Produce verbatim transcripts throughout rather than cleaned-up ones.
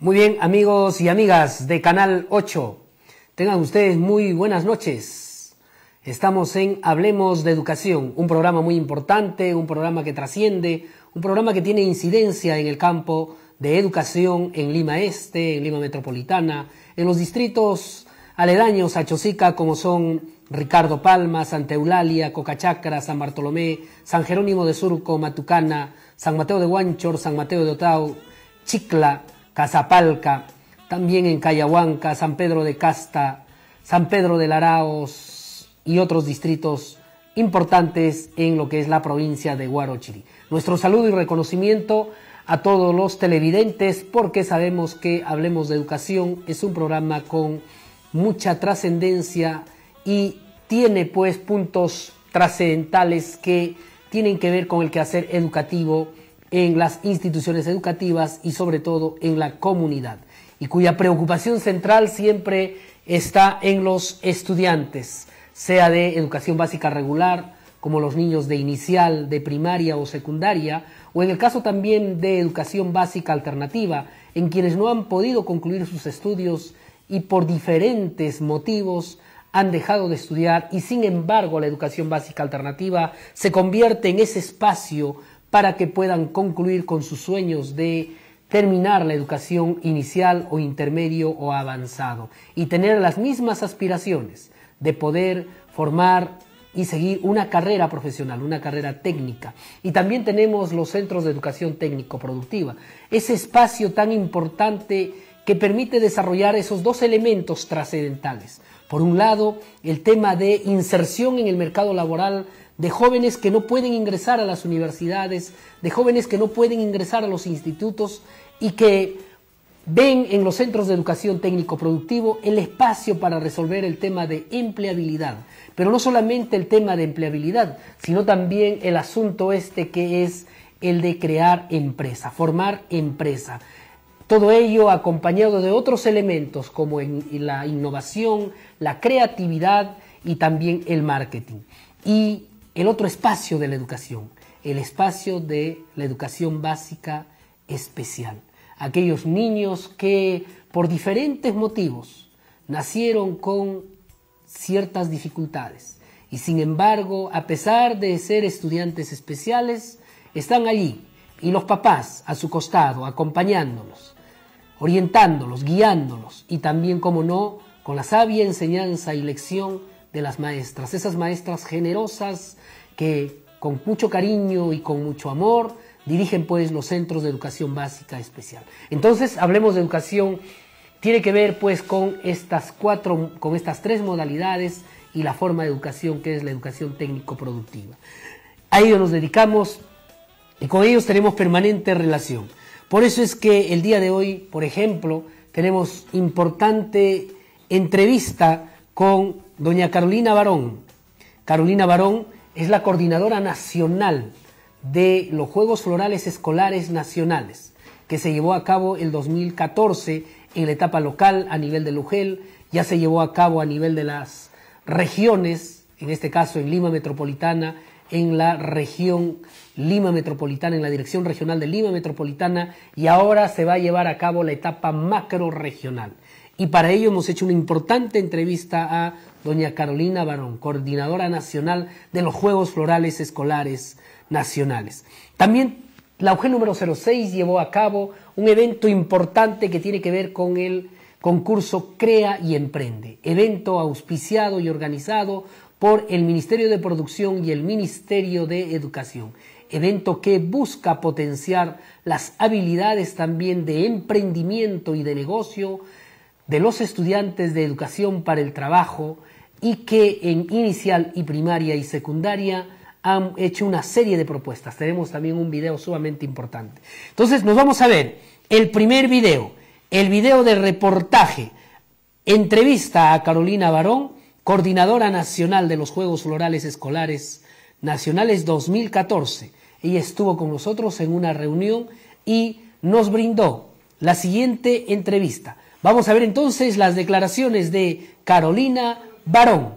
Muy bien, amigos y amigas de Canal Ocho, tengan ustedes muy buenas noches. Estamos en Hablemos de Educación, un programa muy importante, un programa que trasciende, un programa que tiene incidencia en el campo de educación en Lima Este, en Lima Metropolitana, en los distritos aledaños a Chosica, como son Ricardo Palma, Santa Eulalia, Cocachacra, San Bartolomé, San Jerónimo de Surco, Matucana, San Mateo de Huanchor, San Mateo de Otau, Chicla, Cazapalca, también en Callahuanca, San Pedro de Casta, San Pedro de Laraos y otros distritos importantes en lo que es la provincia de Huarochirí. Nuestro saludo y reconocimiento a todos los televidentes, porque sabemos que Hablemos de Educación es un programa con mucha trascendencia y tiene pues puntos trascendentales que tienen que ver con el quehacer educativo en las instituciones educativas y sobre todo en la comunidad, y cuya preocupación central siempre está en los estudiantes, sea de educación básica regular, como los niños de inicial, de primaria o secundaria, o en el caso también de educación básica alternativa, en quienes no han podido concluir sus estudios y por diferentes motivos han dejado de estudiar, y sin embargo la educación básica alternativa se convierte en ese espacio para que puedan concluir con sus sueños de terminar la educación inicial o intermedio o avanzado y tener las mismas aspiraciones de poder formar y seguir una carrera profesional, una carrera técnica. Y también tenemos los centros de educación técnico-productiva, ese espacio tan importante que permite desarrollar esos dos elementos trascendentales. Por un lado, el tema de inserción en el mercado laboral de jóvenes que no pueden ingresar a las universidades, de jóvenes que no pueden ingresar a los institutos y que ven en los centros de educación técnico-productivo el espacio para resolver el tema de empleabilidad. Pero no solamente el tema de empleabilidad, sino también el asunto este que es el de crear empresa, formar empresa. Todo ello acompañado de otros elementos como en la innovación, la creatividad y también el marketing. Y el otro espacio de la educación, el espacio de la educación básica especial. Aquellos niños que por diferentes motivos nacieron con ciertas dificultades y sin embargo, a pesar de ser estudiantes especiales, están allí y los papás a su costado, acompañándolos, orientándolos, guiándolos y también, como no, con la sabia enseñanza y lección de las maestras, esas maestras generosas que con mucho cariño y con mucho amor dirigen pues los centros de educación básica especial. Entonces, Hablemos de Educación tiene que ver pues con estas cuatro, con estas tres modalidades y la forma de educación que es la educación técnico-productiva. A ello nos dedicamos y con ellos tenemos permanente relación. Por eso es que el día de hoy, por ejemplo, tenemos importante entrevista con doña Carolina Barrón. Carolina Barrón es la coordinadora nacional de los Juegos Florales Escolares Nacionales, que se llevó a cabo el dos mil catorce en la etapa local a nivel del U G E L, ya se llevó a cabo a nivel de las regiones, en este caso en Lima Metropolitana, en la región Lima Metropolitana, en la Dirección Regional de Lima Metropolitana, y ahora se va a llevar a cabo la etapa macrorregional. Y para ello hemos hecho una importante entrevista a doña Carolina Barrón, coordinadora nacional de los Juegos Florales Escolares Nacionales. También la U G E L número cero seis llevó a cabo un evento importante que tiene que ver con el concurso Crea y Emprende, evento auspiciado y organizado por el Ministerio de Producción y el Ministerio de Educación, evento que busca potenciar las habilidades también de emprendimiento y de negocio de los estudiantes de educación para el trabajo y que en inicial y primaria y secundaria han hecho una serie de propuestas. Tenemos también un video sumamente importante. Entonces nos vamos a ver el primer video, el video de reportaje, entrevista a Carolina Barrón coordinadora nacional de los Juegos Florales Escolares Nacionales dos mil catorce. Ella estuvo con nosotros en una reunión y nos brindó la siguiente entrevista. Vamos a ver entonces las declaraciones de Carolina Barrón.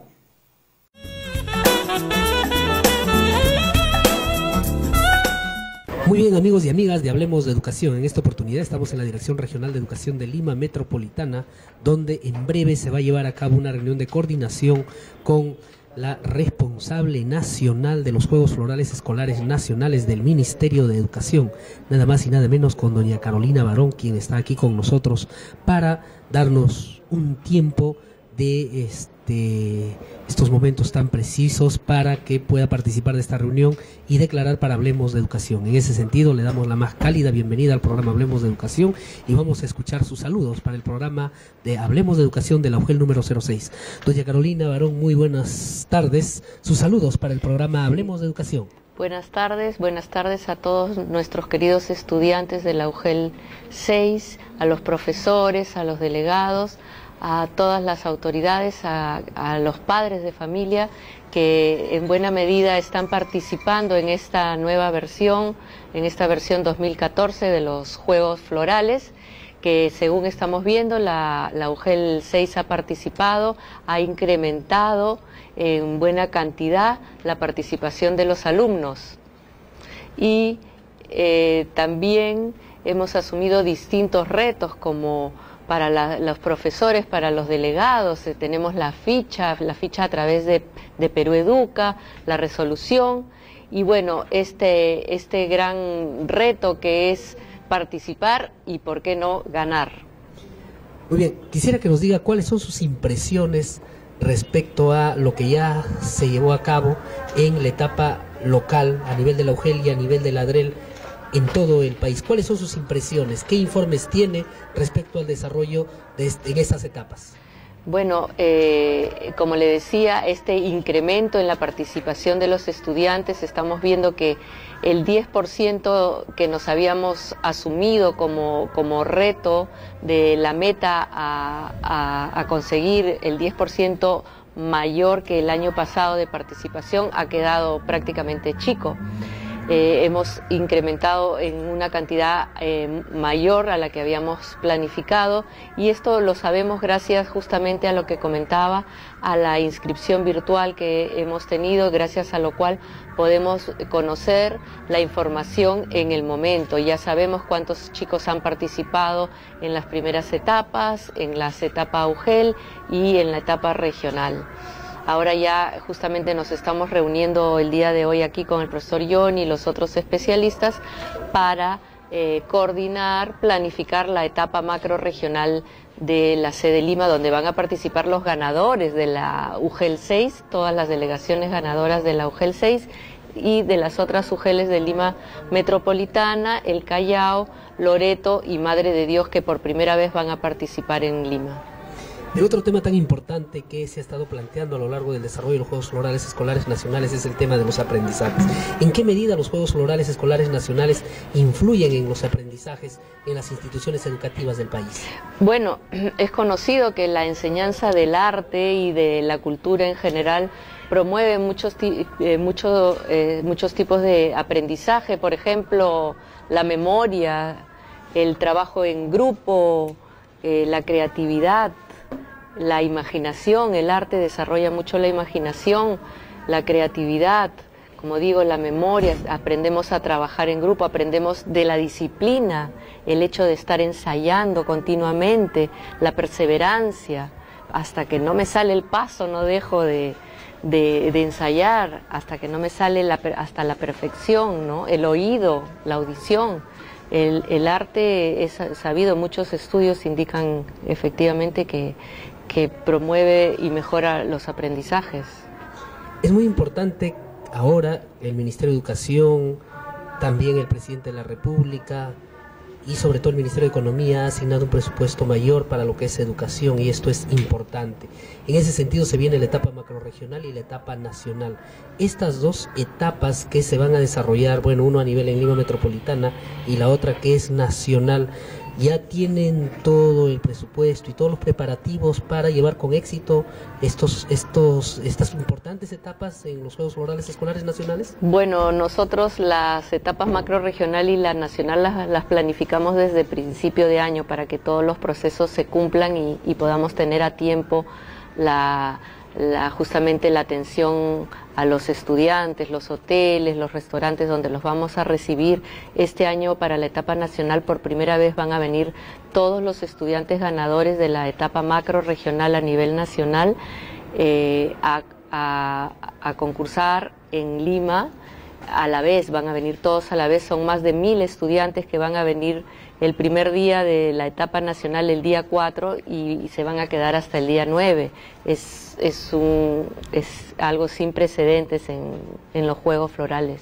Muy bien, amigos y amigas de Hablemos de Educación. En esta oportunidad estamos en la Dirección Regional de Educación de Lima Metropolitana, donde en breve se va a llevar a cabo una reunión de coordinación con la responsable nacional de los Juegos Florales Escolares Nacionales del Ministerio de Educación, nada más y nada menos con doña Carolina Barrón, quien está aquí con nosotros para darnos un tiempo de este, estos momentos tan precisos para que pueda participar de esta reunión y declarar para Hablemos de Educación. En ese sentido, le damos la más cálida bienvenida al programa Hablemos de Educación y vamos a escuchar sus saludos para el programa de Hablemos de Educación de la UGEL número cero seis. Doña Carolina Barrón, muy buenas tardes. Sus saludos para el programa Hablemos de Educación. Buenas tardes, buenas tardes a todos nuestros queridos estudiantes de la UGEL seis, a los profesores, a los delegados, a todas las autoridades, a, a los padres de familia que en buena medida están participando en esta nueva versión, en esta versión dos mil catorce de los Juegos Florales, que según estamos viendo la, la UGEL seis ha participado, ha incrementado en buena cantidad la participación de los alumnos y eh, también hemos asumido distintos retos como para la, los profesores, para los delegados, eh, tenemos la ficha, la ficha a través de, de Perú Educa, la resolución, y bueno, este, este gran reto que es participar y, por qué no, ganar. Muy bien, quisiera que nos diga cuáles son sus impresiones respecto a lo que ya se llevó a cabo en la etapa local, a nivel de la UGEL y a nivel de la DREL, en todo el país. ¿Cuáles son sus impresiones? ¿Qué informes tiene respecto al desarrollo de este, en estas etapas? Bueno, eh, como le decía, este incremento en la participación de los estudiantes, estamos viendo que el diez por ciento que nos habíamos asumido como, como reto de la meta a, a, a conseguir, el diez por ciento mayor que el año pasado de participación, ha quedado prácticamente chico. Eh, hemos incrementado en una cantidad eh, mayor a la que habíamos planificado y esto lo sabemos gracias justamente a lo que comentaba, a la inscripción virtual que hemos tenido, gracias a lo cual podemos conocer la información en el momento. Ya sabemos cuántos chicos han participado en las primeras etapas, en la etapa UGEL y en la etapa regional. Ahora ya justamente nos estamos reuniendo el día de hoy aquí con el profesor John y los otros especialistas para eh, coordinar, planificar la etapa macrorregional de la sede Lima, donde van a participar los ganadores de la UGEL seis, todas las delegaciones ganadoras de la UGEL seis y de las otras UGELes de Lima Metropolitana, El Callao, Loreto y Madre de Dios, que por primera vez van a participar en Lima. El otro tema tan importante que se ha estado planteando a lo largo del desarrollo de los Juegos Florales Escolares Nacionales es el tema de los aprendizajes. ¿En qué medida los Juegos Florales Escolares Nacionales influyen en los aprendizajes en las instituciones educativas del país? Bueno, es conocido que la enseñanza del arte y de la cultura en general promueve muchos, eh, mucho, eh, muchos tipos de aprendizaje, por ejemplo, la memoria, el trabajo en grupo, eh, la creatividad, la imaginación. El arte desarrolla mucho la imaginación, la creatividad, como digo, la memoria, aprendemos a trabajar en grupo, aprendemos de la disciplina, el hecho de estar ensayando continuamente, la perseverancia, hasta que no me sale el paso, no dejo de, de, de ensayar, hasta que no me sale la, hasta la perfección, ¿no? El oído, la audición. El, el arte es sabido, muchos estudios indican efectivamente que, que promueve y mejora los aprendizajes. Es muy importante ahora el Ministerio de Educación, también el Presidente de la República y sobre todo el Ministerio de Economía ha asignado un presupuesto mayor para lo que es educación y esto es importante. En ese sentido se viene la etapa macrorregional y la etapa nacional. Estas dos etapas que se van a desarrollar, bueno, uno a nivel en Lima Metropolitana y la otra que es nacional, ya tienen todo el presupuesto y todos los preparativos para llevar con éxito estos, estos, estas importantes etapas en los Juegos Florales Escolares Nacionales? Bueno, nosotros las etapas macrorregional y la nacional las, las planificamos desde principio de año para que todos los procesos se cumplan y, y podamos tener a tiempo la, la, justamente la atención a los estudiantes, los hoteles, los restaurantes donde los vamos a recibir. Este año para la etapa nacional por primera vez van a venir todos los estudiantes ganadores de la etapa macro regional a nivel nacional eh, a, a, a concursar en Lima. A la vez, van a venir todos a la vez, son más de mil estudiantes que van a venir el primer día de la etapa nacional, el día cuatro, y, y se van a quedar hasta el día nueve. Es, es, un, es algo sin precedentes en, en los Juegos Florales.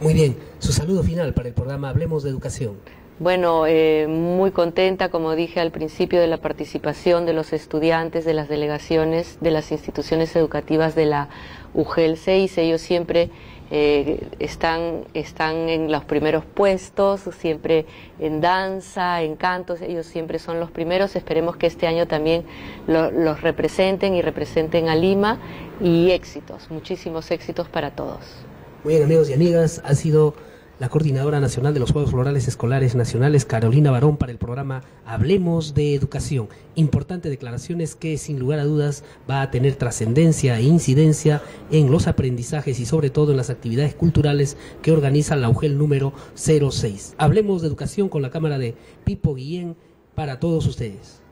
Muy bien, su saludo final para el programa Hablemos de Educación. Bueno, eh, muy contenta, como dije al principio, de la participación de los estudiantes, de las delegaciones, de las instituciones educativas de la U G E L seis. Ellos siempre eh, están, están en los primeros puestos, siempre en danza, en cantos, ellos siempre son los primeros. Esperemos que este año también lo, los representen y representen a Lima, y éxitos, muchísimos éxitos para todos. Muy bien, amigos y amigas, ha sido la Coordinadora Nacional de los Juegos Florales Escolares Nacionales, Carolina Barrón, para el programa Hablemos de Educación. Importantes declaraciones que, sin lugar a dudas, va a tener trascendencia e incidencia en los aprendizajes y sobre todo en las actividades culturales que organiza la U G E L número cero seis. Hablemos de Educación con la cámara de Pipo Guillén para todos ustedes.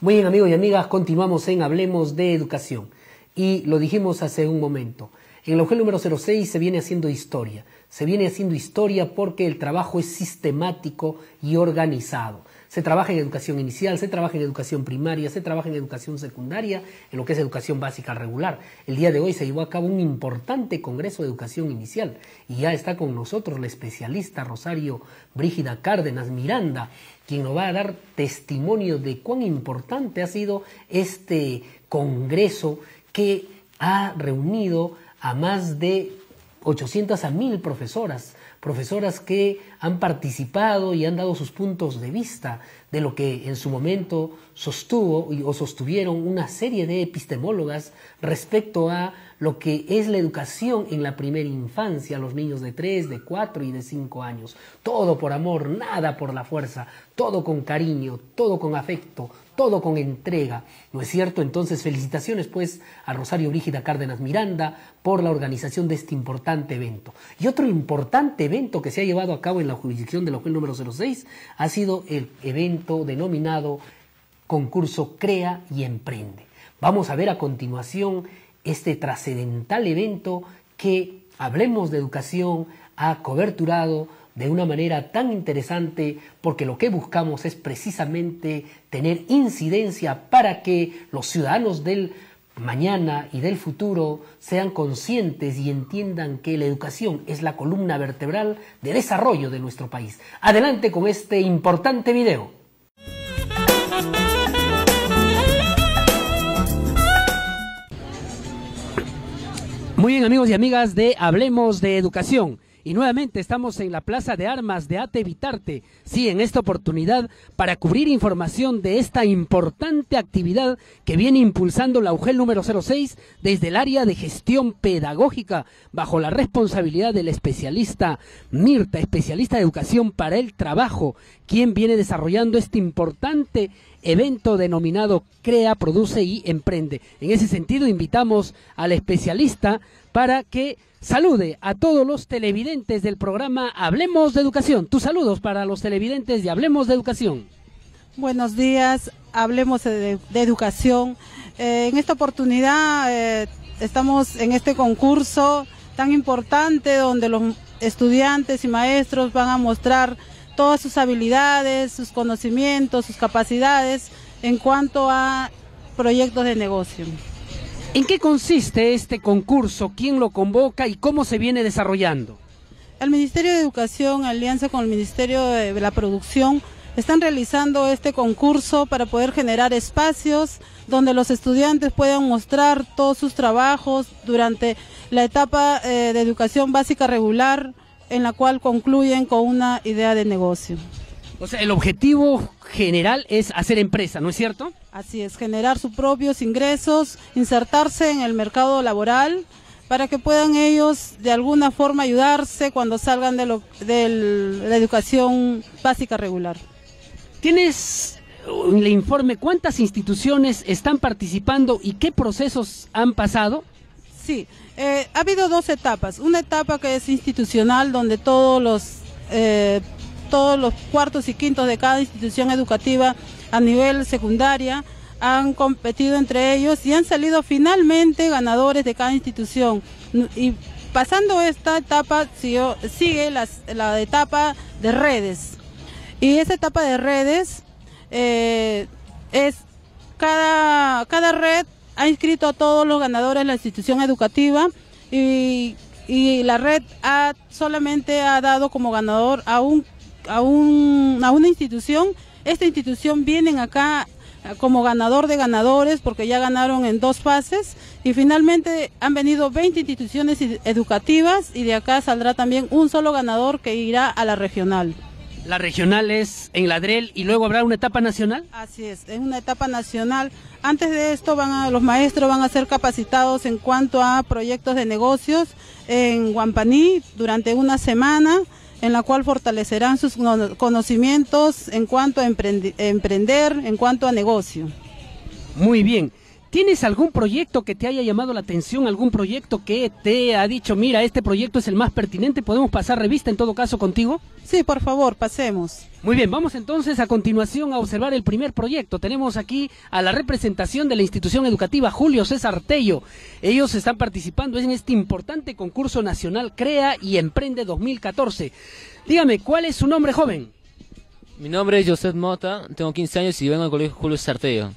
Muy bien, amigos y amigas, continuamos en Hablemos de Educación. Y lo dijimos hace un momento, en la U G E L número cero seis se viene haciendo historia, se viene haciendo historia porque el trabajo es sistemático y organizado. Se trabaja en educación inicial, se trabaja en educación primaria, se trabaja en educación secundaria, en lo que es educación básica regular. El día de hoy se llevó a cabo un importante congreso de educación inicial y ya está con nosotros la especialista Rosario Brígida Cárdenas Miranda, quien nos va a dar testimonio de cuán importante ha sido este congreso que ha reunido a más de ochocientas a mil profesoras, profesoras que han participado y han dado sus puntos de vista de lo que en su momento sostuvo o sostuvieron una serie de epistemólogas respecto a lo que es la educación en la primera infancia, los niños de tres, de cuatro y de cinco años. Todo por amor, nada por la fuerza, todo con cariño, todo con afecto, todo con entrega, ¿no es cierto? Entonces, felicitaciones pues a Rosario Brígida Cárdenas Miranda por la organización de este importante evento. Y otro importante evento que se ha llevado a cabo en la jurisdicción de la U G E L número cero seis ha sido el evento denominado concurso Crea y Emprende. Vamos a ver a continuación este trascendental evento que Hablemos de Educación ha coberturado de una manera tan interesante, porque lo que buscamos es precisamente tener incidencia para que los ciudadanos del mañana y del futuro sean conscientes y entiendan que la educación es la columna vertebral de desarrollo de nuestro país. Adelante con este importante video. Muy bien, amigos y amigas de Hablemos de Educación. Y nuevamente estamos en la Plaza de Armas de Atevitarte, sí, en esta oportunidad para cubrir información de esta importante actividad que viene impulsando la U G E L número cero seis desde el área de gestión pedagógica, bajo la responsabilidad del especialista Mirta, especialista de educación para el trabajo, quien viene desarrollando este importante evento denominado Crea, Produce y Emprende. En ese sentido, invitamos al especialista para que salude a todos los televidentes del programa Hablemos de Educación. Tus saludos para los televidentes de Hablemos de Educación. Buenos días, Hablemos de, de Educación. Eh, en esta oportunidad eh, estamos en este concurso tan importante donde los estudiantes y maestros van a mostrar todas sus habilidades, sus conocimientos, sus capacidades en cuanto a proyectos de negocio. ¿En qué consiste este concurso? ¿Quién lo convoca y cómo se viene desarrollando? El Ministerio de Educación, en alianza con el Ministerio de la Producción, están realizando este concurso para poder generar espacios donde los estudiantes puedan mostrar todos sus trabajos durante la etapa eh, de educación básica regular, en la cual concluyen con una idea de negocio. O sea, el objetivo general es hacer empresa, ¿no es cierto? Así es, generar sus propios ingresos, insertarse en el mercado laboral, para que puedan ellos de alguna forma ayudarse cuando salgan de, lo, de la educación básica regular. ¿Tienes el informe cuántas instituciones están participando y qué procesos han pasado? Sí, eh, ha habido dos etapas. Una etapa que es institucional, donde todos los, eh, todos los cuartos y quintos de cada institución educativa a nivel secundaria han competido entre ellos y han salido finalmente ganadores de cada institución. Y pasando esta etapa sigue la, la etapa de redes. Y esa etapa de redes eh, es cada, cada red ha inscrito a todos los ganadores de la institución educativa y, y la red ha, solamente ha dado como ganador a, un, a, un, a una institución. Esta institución vienen acá como ganador de ganadores porque ya ganaron en dos fases y finalmente han venido veinte instituciones educativas y de acá saldrá también un solo ganador que irá a la regional. ¿La regional es en la D R E L y luego habrá una etapa nacional? Así es, es una etapa nacional. Antes de esto van a, los maestros van a ser capacitados en cuanto a proyectos de negocios en Huampaní durante una semana, en la cual fortalecerán sus conocimientos en cuanto a emprender, en cuanto a negocio. Muy bien. ¿Tienes algún proyecto que te haya llamado la atención? ¿Algún proyecto que te ha dicho, mira, este proyecto es el más pertinente? ¿Podemos pasar revista en todo caso contigo? Sí, por favor, pasemos. Muy bien, vamos entonces a continuación a observar el primer proyecto. Tenemos aquí a la representación de la institución educativa Julio César Tello. Ellos están participando en este importante concurso nacional Crea y Emprende dos mil catorce. Dígame, ¿cuál es su nombre, joven? Mi nombre es José Mota, tengo quince años y vengo al colegio Julio César Tello.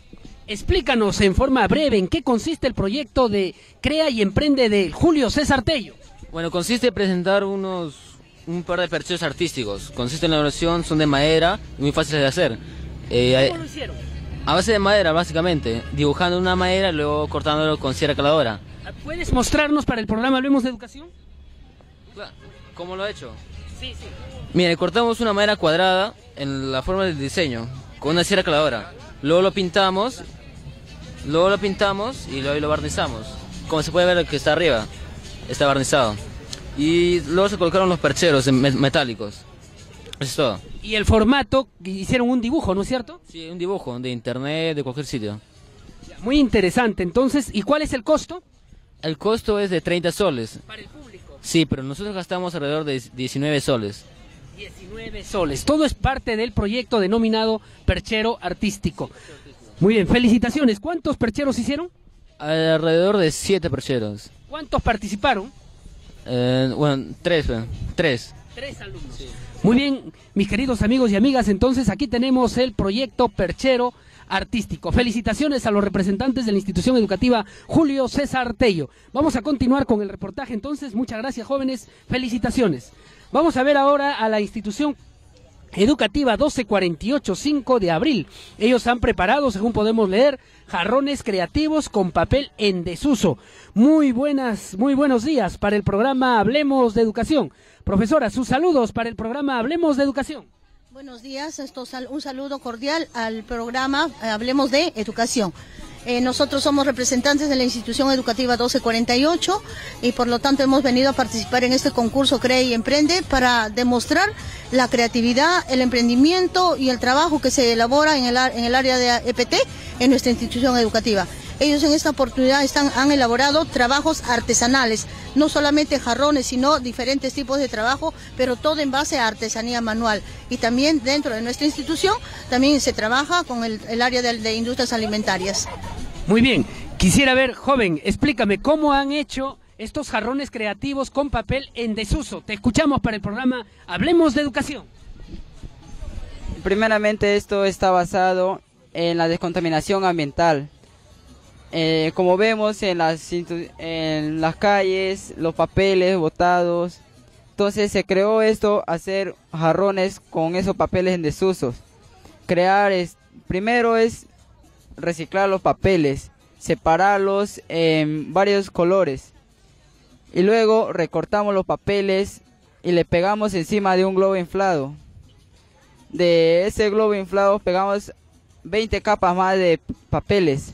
Explícanos en forma breve en qué consiste el proyecto de Crea y Emprende de Julio César Tello. Bueno, consiste en presentar unos, un par de percheros artísticos. Consiste en la elaboración, son de madera, muy fáciles de hacer. Eh, ¿Cómo lo hicieron? A base de madera, básicamente. Dibujando una madera y luego cortándolo con sierra caladora. ¿Puedes mostrarnos para el programa Hablemos de Educación? ¿Cómo lo ha hecho? Sí, sí. Mire, cortamos una madera cuadrada en la forma del diseño, con una sierra caladora. Luego lo pintamos... Luego lo pintamos y luego lo barnizamos. Como se puede ver el que está arriba, está barnizado. Y luego se colocaron los percheros metálicos. Eso es todo. Y el formato, hicieron un dibujo, ¿no es cierto? Sí, un dibujo, de internet, de cualquier sitio. Muy interesante, entonces, ¿y cuál es el costo? El costo es de treinta soles. ¿Para el público? Sí, pero nosotros gastamos alrededor de diecinueve soles. diecinueve soles, todo es parte del proyecto denominado Perchero Artístico. Muy bien, felicitaciones. ¿Cuántos percheros hicieron? Alrededor de siete percheros. ¿Cuántos participaron? Eh, bueno, tres, tres. Tres alumnos. Sí. Muy bien, mis queridos amigos y amigas, entonces aquí tenemos el proyecto Perchero Artístico. Felicitaciones a los representantes de la institución educativa Julio César Tello. Vamos a continuar con el reportaje entonces. Muchas gracias, jóvenes. Felicitaciones. Vamos a ver ahora a la institución educativa doce cuarenta y ocho cinco de abril. Ellos han preparado, según podemos leer, jarrones creativos con papel en desuso. Muy buenas, muy buenos días para el programa Hablemos de Educación. Profesora, sus saludos para el programa Hablemos de Educación. Buenos días, esto, un saludo cordial al programa Hablemos de Educación. Eh, nosotros somos representantes de la institución educativa doce cuarenta y ocho y por lo tanto hemos venido a participar en este concurso Crea y Emprende para demostrar la creatividad, el emprendimiento y el trabajo que se elabora en el, en el área de E P T en nuestra institución educativa. Ellos en esta oportunidad están, han elaborado trabajos artesanales, no solamente jarrones, sino diferentes tipos de trabajo, pero todo en base a artesanía manual. Y también dentro de nuestra institución también se trabaja con el, el área de, de industrias alimentarias. Muy bien, quisiera ver, joven, explícame cómo han hecho estos jarrones creativos con papel en desuso. Te escuchamos para el programa Hablemos de Educación. Primeramente esto está basado en la descontaminación ambiental. Eh, como vemos en las, en las calles, los papeles botados, entonces se creó esto, hacer jarrones con esos papeles en desuso. crear es, primero es reciclar los papeles, separarlos en varios colores y luego recortamos los papeles y le pegamos encima de un globo inflado. De ese globo inflado pegamos veinte capas más de papeles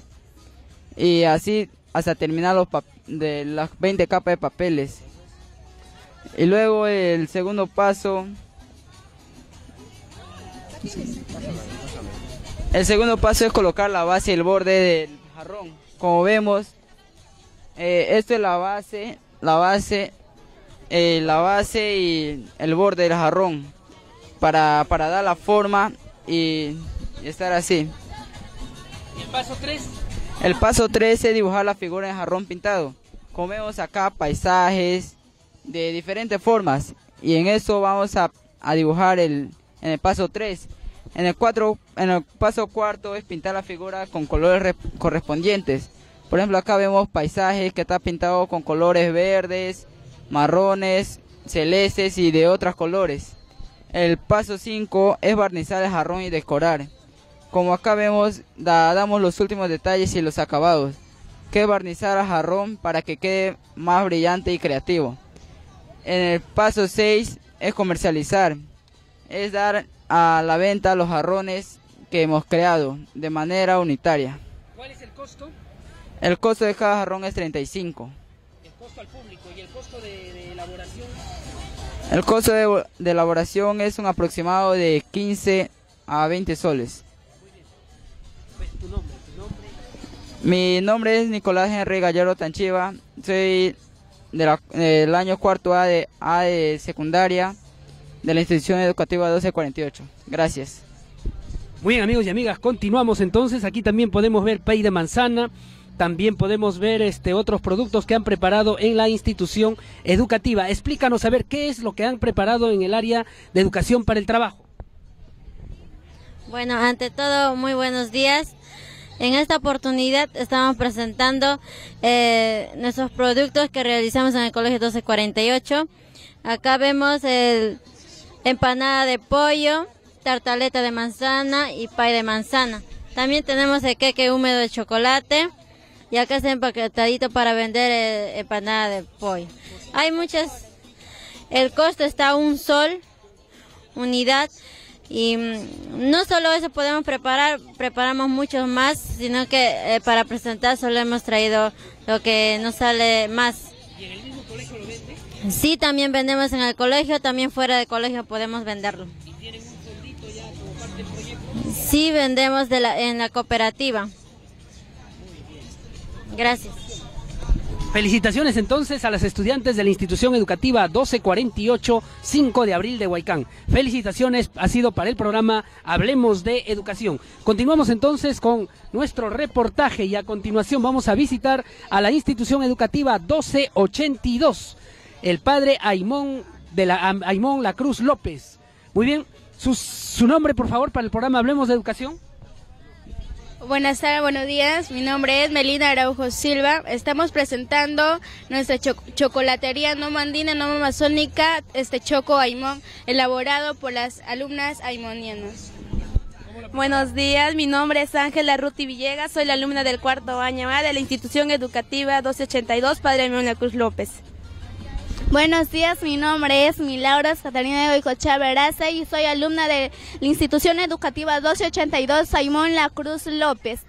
y así hasta terminar los de las veinte capas de papeles. Y luego el segundo paso, el segundo paso es colocar la base y el borde del jarrón. Como vemos, eh, esto es la base, la base, eh, la base y el borde del jarrón para, para dar la forma y, y estar así. ¿Y el paso tres? El paso tres es dibujar la figura en jarrón pintado. Como vemos acá, paisajes de diferentes formas, y en eso vamos a, a dibujar el, en el paso tres. En el, cuatro, en el paso cuarto es pintar la figura con colores correspondientes. Por ejemplo, acá vemos paisajes que está pintado con colores verdes, marrones, celestes y de otros colores. El paso cinco es barnizar el jarrón y decorar. Como acá vemos, da, damos los últimos detalles y los acabados, que es barnizar el jarrón para que quede más brillante y creativo. En el paso seis es comercializar, es dar a la venta los jarrones que hemos creado de manera unitaria. ¿Cuál es el costo? El costo de cada jarrón es treinta y cinco. ¿El costo al público y el costo de, de elaboración? El costo de, de elaboración es un aproximado de quince a veinte soles. Muy bien. Pues, ¿tu nombre, tu nombre? Mi nombre es Nicolás Henry Gallardo Tanchiva, soy de la, del año cuarto A de, A de secundaria de la institución educativa doce cuarenta y ocho. Gracias. Muy bien, amigos y amigas, continuamos entonces. Aquí también podemos ver pay de manzana, también podemos ver este otros productos que han preparado en la institución educativa. Explícanos a ver qué es lo que han preparado en el área de educación para el trabajo. Bueno, ante todo, muy buenos días. En esta oportunidad estamos presentando eh, nuestros productos que realizamos en el Colegio doce cuarenta y ocho. Acá vemos el empanada de pollo, tartaleta de manzana y pay de manzana. También tenemos el queque húmedo de chocolate y acá está empaquetadito para vender el empanada de pollo. Hay muchas, el costo está a un sol, unidad. Y no solo eso podemos preparar, preparamos muchos más, sino que eh, para presentar solo hemos traído lo que nos sale más. ¿Y en el mismo colegio lo vende? Sí, también vendemos en el colegio, también fuera del colegio podemos venderlo. ¿Y tienen un fondito ya como parte del proyecto? Sí, vendemos de la, en la cooperativa. Gracias. Felicitaciones entonces a las estudiantes de la institución educativa doce cuarenta y ocho cinco de abril de Huaycán. Felicitaciones, ha sido para el programa Hablemos de Educación. Continuamos entonces con nuestro reportaje y a continuación vamos a visitar a la institución educativa doce ochenta y dos, el padre Aimón de la, Aimón la Cruz López. Muy bien, su, su nombre por favor para el programa Hablemos de Educación. Buenas tardes, buenos días. Mi nombre es Melina Araujo Silva. Estamos presentando nuestra cho chocolatería no mandina, no amazónica, este Choco Aimón, elaborado por las alumnas aimonianas. Buenos días, mi nombre es Ángela Ruti Villegas, soy la alumna del cuarto año A de la institución educativa doce ochenta y dos, Padre Aimón de Cruz López. Buenos días, mi nombre es Milagros Catalina de Goicochea Veraza y soy alumna de la institución educativa doce ochenta y dos Aimón la Cruz López.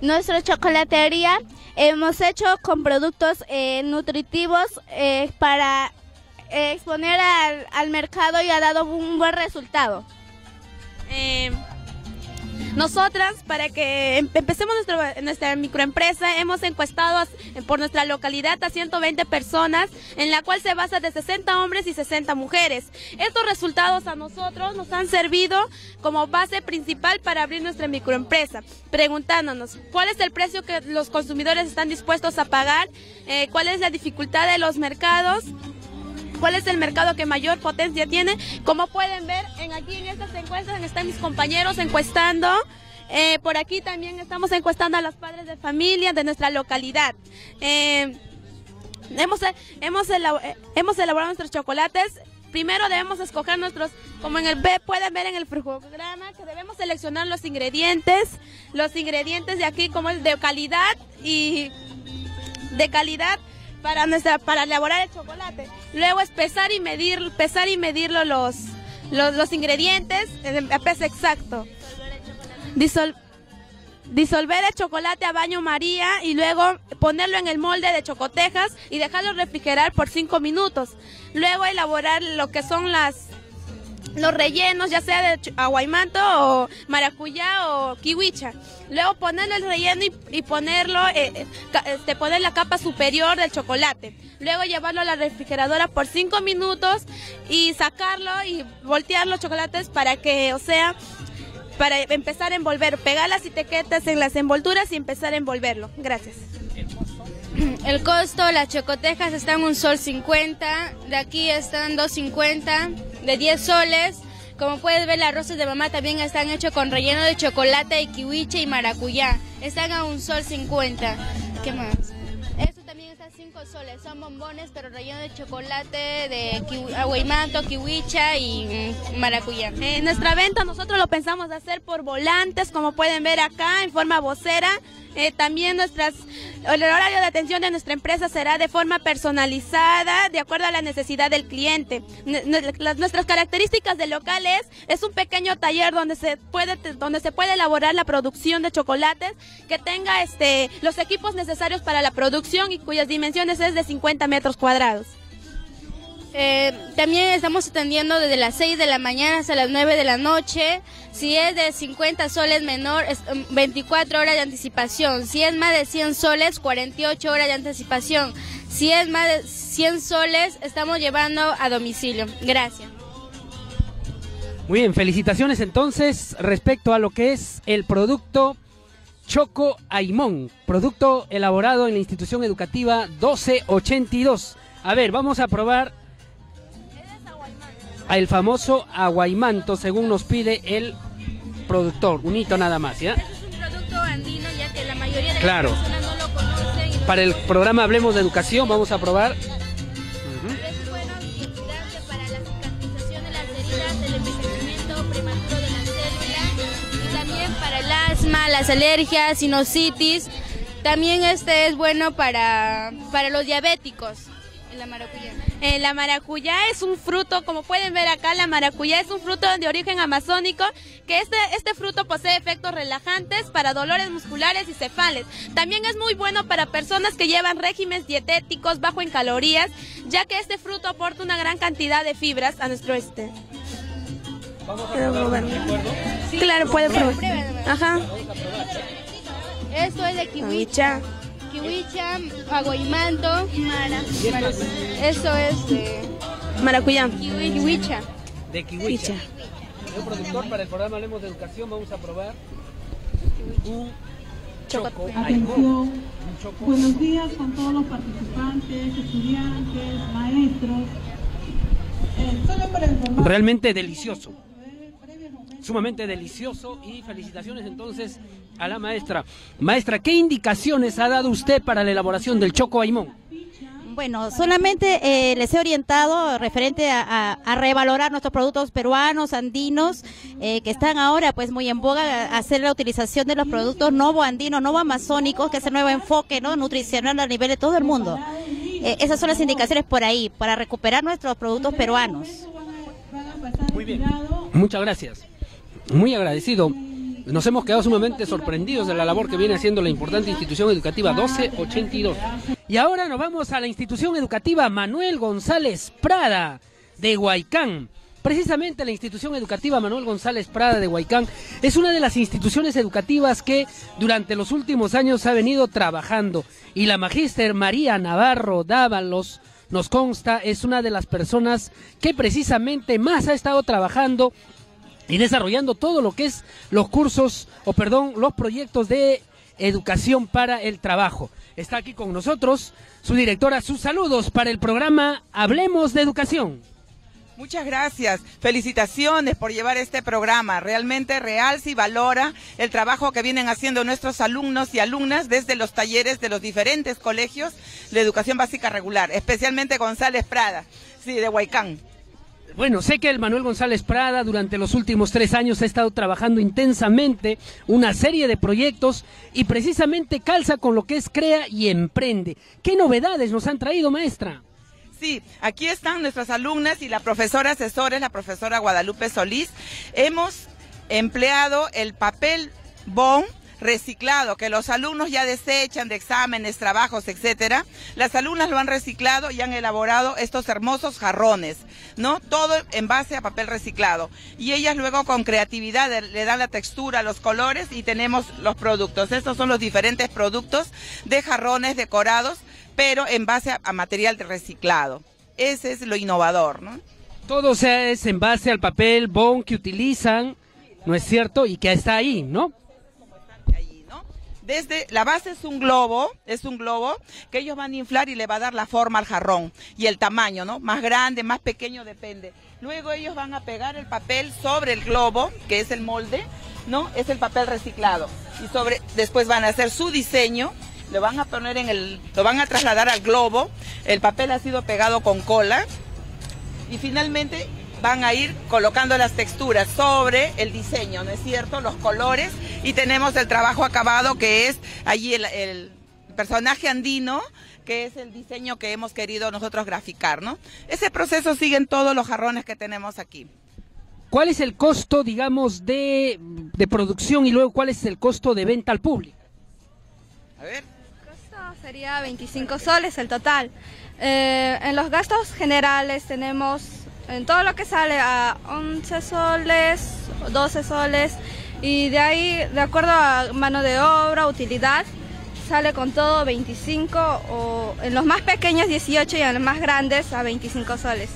Nuestra chocolatería hemos hecho con productos eh, nutritivos eh, para eh, exponer al, al mercado y ha dado un buen resultado. Eh... Nosotras, para que empecemos nuestro, nuestra microempresa, hemos encuestado por nuestra localidad a ciento veinte personas, en la cual se basa de sesenta hombres y sesenta mujeres. Estos resultados a nosotros nos han servido como base principal para abrir nuestra microempresa, preguntándonos cuál es el precio que los consumidores están dispuestos a pagar, eh, cuál es la dificultad de los mercados, cuál es el mercado que mayor potencia tiene. Como pueden ver, en aquí en estas encuestas están mis compañeros encuestando. Eh, por aquí también estamos encuestando a los padres de familia de nuestra localidad. Eh, hemos, hemos, elabor- hemos elaborado nuestros chocolates primero debemos escoger nuestros, como en el B pueden ver en el programa, que debemos seleccionar los ingredientes, los ingredientes de aquí como es de calidad y de calidad para nuestra, para elaborar el chocolate. Luego es pesar y medir, pesar y medirlo los, los, los ingredientes en el peso exacto. Disol, disolver el chocolate a baño María y luego ponerlo en el molde de chocotejas y dejarlo refrigerar por cinco minutos. Luego elaborar lo que son las, los rellenos, ya sea de aguaimanto o maracuyá o kiwicha. Luego ponerle el relleno y, y ponerlo, eh, este, poner la capa superior del chocolate. Luego llevarlo a la refrigeradora por cinco minutos y sacarlo y voltear los chocolates para que, o sea, para empezar a envolver, pegar las etiquetas en las envolturas y empezar a envolverlo. Gracias. El costo, las chocotejas están un sol cincuenta, de aquí están dos cincuenta, de diez soles. Como puedes ver, las rosas de mamá también están hechos con relleno de chocolate y kiwiche y maracuyá. Están a un sol cincuenta. ¿Qué más? Esto también está a cinco soles, son bombones pero relleno de chocolate, de kiwi, aguaymanto, kiwicha y mm, maracuyá. Eh, nuestra venta nosotros lo pensamos hacer por volantes, como pueden ver acá, en forma vocera. Eh, también nuestras, el horario de atención de nuestra empresa será de forma personalizada, de acuerdo a la necesidad del cliente. Nuestras características del local es, es un pequeño taller donde se puede, donde se puede elaborar la producción de chocolates, que tenga este, los equipos necesarios para la producción y cuyas dimensiones es de cincuenta metros cuadrados. Eh, también estamos atendiendo desde las seis de la mañana hasta las nueve de la noche. Si es de cincuenta soles menor, es veinticuatro horas de anticipación. Si es más de cien soles, cuarenta y ocho horas de anticipación. Si es más de cien soles, estamos llevando a domicilio. Gracias. Muy bien, felicitaciones entonces respecto a lo que es el producto Choco Aimón, producto elaborado en la institución educativa doce ochenta y dos. A ver, vamos a probar el famoso aguaimanto, según nos pide el productor. Un hito nada más, ¿ya? Este es un producto andino, ya que la mayoría de claro. las personas no lo conocen. No para el programa Hablemos de Educación vamos a probar. Pero es bueno y eficaz para la cicatrización de las heridas, el envejecimiento prematuro de las células y también para el asma, las alergias, sinusitis. También este es bueno para, para los diabéticos. La maracuyá. Eh, la maracuyá es un fruto, como pueden ver acá, la maracuyá es un fruto de origen amazónico, que este, este fruto posee efectos relajantes para dolores musculares y cefales. También es muy bueno para personas que llevan regímenes dietéticos bajo en calorías, ya que este fruto aporta una gran cantidad de fibras a nuestro este. Vamos a probar, ¿de acuerdo? Sí, claro, puede probar. Ajá. Esto es de kiwicha. Kiwicha, aguaimanto, mara. Eso es de maracuyá. Kiwicha. De kiwicha. Señor productor, para el programa Hablemos de Educación vamos a probar un choco. Atención. Buenos días con todos los participantes, estudiantes, maestros. Eh, solo para informar. Realmente delicioso. Sumamente delicioso y felicitaciones entonces a la maestra. Maestra, ¿qué indicaciones ha dado usted para la elaboración del Choco Aimón? Bueno, solamente eh, les he orientado referente a, a, a revalorar nuestros productos peruanos, andinos, eh, que están ahora pues muy en boga, hacer la utilización de los productos novo andinos, novo amazónicos, que es el nuevo enfoque, ¿no?, nutricional a nivel de todo el mundo. Eh, esas son las indicaciones por ahí, para recuperar nuestros productos peruanos. Muy bien, muchas gracias. Muy agradecido. Nos hemos quedado sumamente sorprendidos de la labor que viene haciendo la importante institución educativa doce ochenta y dos. Y ahora nos vamos a la institución educativa Manuel González Prada de Huaycán. Precisamente la institución educativa Manuel González Prada de Huaycán es una de las instituciones educativas que durante los últimos años ha venido trabajando. Y la magíster María Navarro Dávalos, nos consta, es una de las personas que precisamente más ha estado trabajando y desarrollando todo lo que es los cursos, o perdón, los proyectos de educación para el trabajo. Está aquí con nosotros su directora. Sus saludos para el programa Hablemos de Educación. Muchas gracias, felicitaciones por llevar este programa, realmente realza y valora el trabajo que vienen haciendo nuestros alumnos y alumnas desde los talleres de los diferentes colegios de educación básica regular, especialmente González Prada, sí, de Huaycán. Bueno, sé que el Manuel González Prada durante los últimos tres años ha estado trabajando intensamente una serie de proyectos y precisamente calza con lo que es Crea y Emprende. ¿Qué novedades nos han traído, maestra? Sí, aquí están nuestras alumnas y la profesora asesora, la profesora Guadalupe Solís. Hemos empleado el papel bond reciclado, que los alumnos ya desechan de exámenes, trabajos, etcétera. Las alumnas lo han reciclado y han elaborado estos hermosos jarrones, ¿no? Todo en base a papel reciclado. Y ellas luego con creatividad le dan la textura, los colores y tenemos los productos. Estos son los diferentes productos de jarrones decorados, pero en base a, a material reciclado. Ese es lo innovador, ¿no? Todo es en base al papel bond que utilizan, ¿no es cierto? Y que está ahí, ¿no? Desde la base es un globo, es un globo que ellos van a inflar y le va a dar la forma al jarrón y el tamaño, ¿no? Más grande, más pequeño, depende. Luego ellos van a pegar el papel sobre el globo, que es el molde, ¿no? Es el papel reciclado. Y sobre, después van a hacer su diseño, lo van a poner en el, lo van a trasladar al globo. El papel ha sido pegado con cola y finalmente van a ir colocando las texturas sobre el diseño, ¿no es cierto? Los colores, y tenemos el trabajo acabado que es allí el, el personaje andino, que es el diseño que hemos querido nosotros graficar, ¿no? Ese proceso siguen todos los jarrones que tenemos aquí. ¿Cuál es el costo, digamos, de, de producción y luego cuál es el costo de venta al público? A ver. El costo sería veinticinco soles el total. Eh, en los gastos generales tenemos... En todo lo que sale a once soles, doce soles, y de ahí, de acuerdo a mano de obra, utilidad, sale con todo veinticinco, o en los más pequeños dieciocho y en los más grandes a veinticinco soles.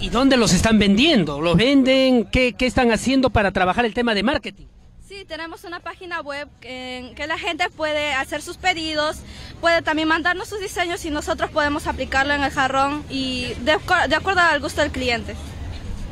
¿Y dónde los están vendiendo? ¿Los venden? ¿Qué, qué están haciendo para trabajar el tema de marketing? Sí, tenemos una página web en que la gente puede hacer sus pedidos, puede también mandarnos sus diseños y nosotros podemos aplicarlo en el jarrón y de, de acuerdo al gusto del cliente.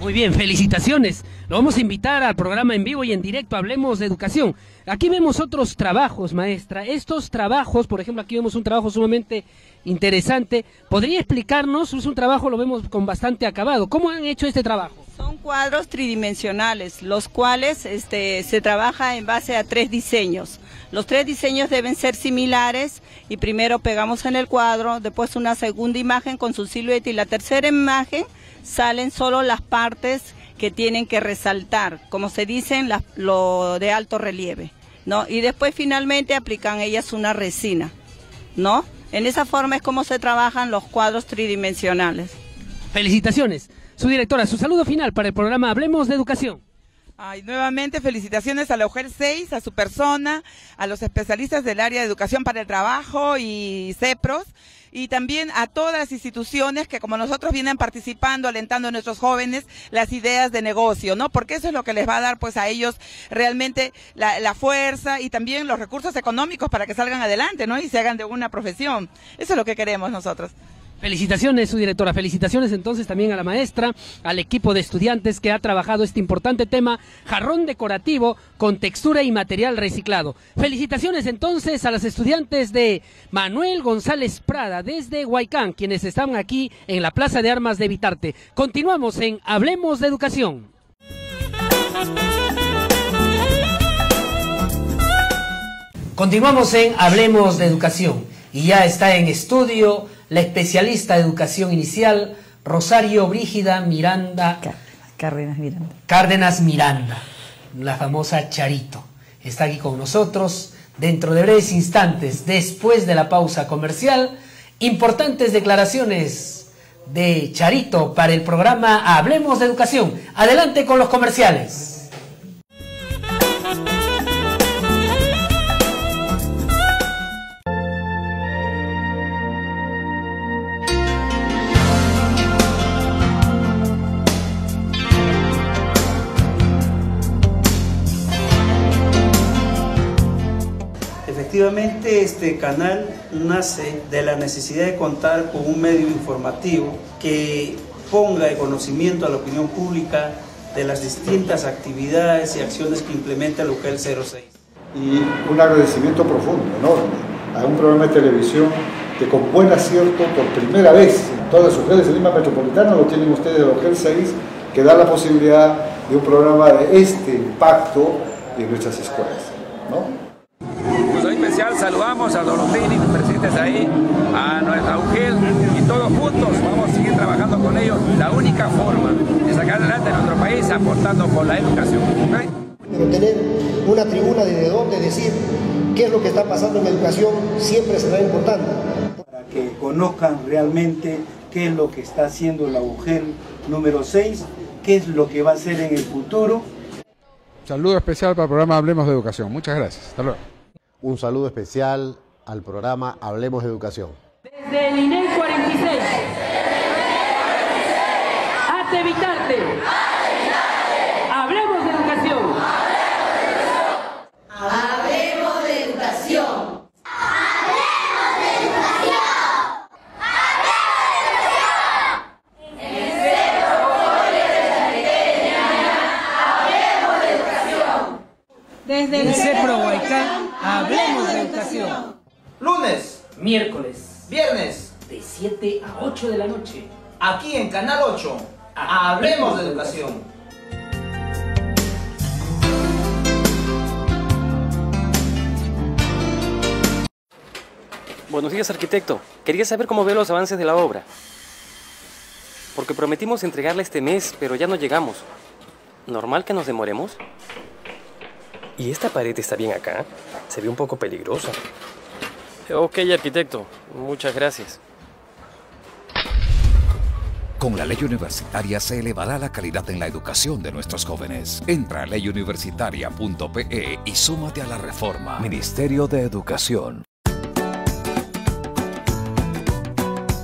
Muy bien, felicitaciones. Lo vamos a invitar al programa en vivo y en directo, Hablemos de Educación. Aquí vemos otros trabajos, maestra. Estos trabajos, por ejemplo, aquí vemos un trabajo sumamente interesante. ¿Podría explicarnos? Es un trabajo, lo vemos con bastante acabado. ¿Cómo han hecho este trabajo? Son cuadros tridimensionales, los cuales este, se trabaja en base a tres diseños. Los tres diseños deben ser similares y primero pegamos en el cuadro, después una segunda imagen con su silueta y la tercera imagen salen solo las partes que tienen que resaltar, como se dicen, la, lo de alto relieve, ¿no? Y después finalmente aplican ellas una resina, ¿no? En esa forma es como se trabajan los cuadros tridimensionales. Felicitaciones. Su directora, su saludo final para el programa Hablemos de Educación. Ay, nuevamente felicitaciones a la UGEL seis, a su persona, a los especialistas del área de Educación para el Trabajo y CEPROS, y también a todas las instituciones que como nosotros vienen participando, alentando a nuestros jóvenes las ideas de negocio, ¿no? Porque eso es lo que les va a dar pues a ellos realmente la, la fuerza y también los recursos económicos para que salgan adelante, ¿no? Y se hagan de una profesión. Eso es lo que queremos nosotros. Felicitaciones, su directora. Felicitaciones entonces también a la maestra, al equipo de estudiantes que ha trabajado este importante tema, jarrón decorativo con textura y material reciclado. Felicitaciones entonces a las estudiantes de Manuel González Prada desde Huaycán, quienes están aquí en la Plaza de Armas de Vitarte. Continuamos en Hablemos de Educación. Continuamos en Hablemos de Educación y ya está en estudio la especialista de educación inicial, Rosario Brígida Miranda. Cárdenas Miranda. Cárdenas Miranda, la famosa Charito. Está aquí con nosotros dentro de breves instantes, después de la pausa comercial. Importantes declaraciones de Charito para el programa Hablemos de Educación. Adelante con los comerciales. Efectivamente, este canal nace de la necesidad de contar con un medio informativo que ponga en conocimiento a la opinión pública de las distintas actividades y acciones que implementa el UGEL cero seis. Y un agradecimiento profundo, enorme, a un programa de televisión que con buen acierto, por primera vez, en todas las UGELes de Lima Metropolitana lo tienen ustedes de UGEL seis, que da la posibilidad de un programa de este impacto en nuestras escuelas, ¿no? Pues hoy especial saludamos a Dorotini, presentes ahí, a nuestra UGEL, y todos juntos vamos a seguir trabajando con ellos. La única forma de sacar adelante a nuestro país aportando por la educación, ¿okay? Pero tener una tribuna desde donde decir qué es lo que está pasando en la educación siempre será importante. Para que conozcan realmente qué es lo que está haciendo la UGEL número seis, qué es lo que va a hacer en el futuro. Saludo especial para el programa Hablemos de Educación. Muchas gracias. Hasta luego. Un saludo especial al programa Hablemos de Educación. Desde el INES cuarenta y seis. Desde el INES cuarenta y seis. Hazte evitarte. Hazte evitarte. Hablemos de Educación. Hablemos de Educación. Hablemos de Educación. Hablemos de Educación. Hablemos de Educación. En cero goles de la pequeña. Hablemos de Educación. Desde el CEPRO Huaycán. Hablemos de Educación. Lunes, miércoles, viernes, de siete a ocho de la noche. Aquí en Canal Ocho, Hablemos de Educación. Buenos días, arquitecto. Quería saber cómo ve los avances de la obra. Porque prometimos entregarla este mes, pero ya no llegamos. ¿Normal que nos demoremos? ¿Y esta pared está bien acá? Se ve un poco peligrosa. Ok, arquitecto. Muchas gracias. Con la ley universitaria se elevará la calidad en la educación de nuestros jóvenes. Entra a ley universitaria punto pe e y súmate a la reforma. Ministerio de Educación.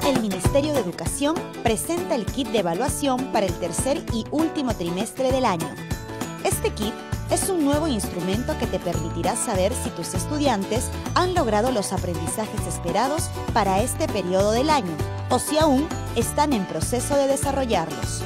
El Ministerio de Educación presenta el kit de evaluación para el tercer y último trimestre del año. Este kit es un nuevo instrumento que te permitirá saber si tus estudiantes han logrado los aprendizajes esperados para este periodo del año o si aún están en proceso de desarrollarlos.